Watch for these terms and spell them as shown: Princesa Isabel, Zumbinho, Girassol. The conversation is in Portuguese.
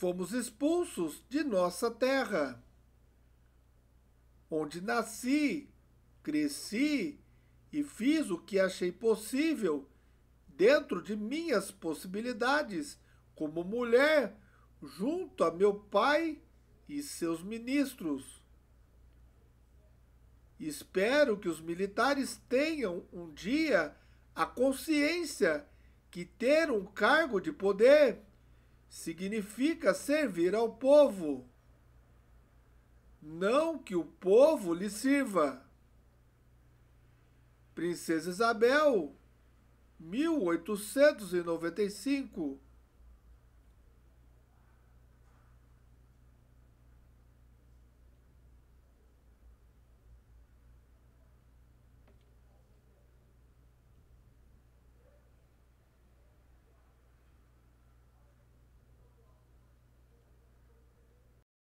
fomos expulsos de nossa terra, onde nasci, cresci e fiz o que achei possível dentro de minhas possibilidades como mulher, junto a meu pai e seus ministros. Espero que os militares tenham um dia a consciência que ter um cargo de poder significa servir ao povo, não que o povo lhe sirva. Princesa Isabel, 1895.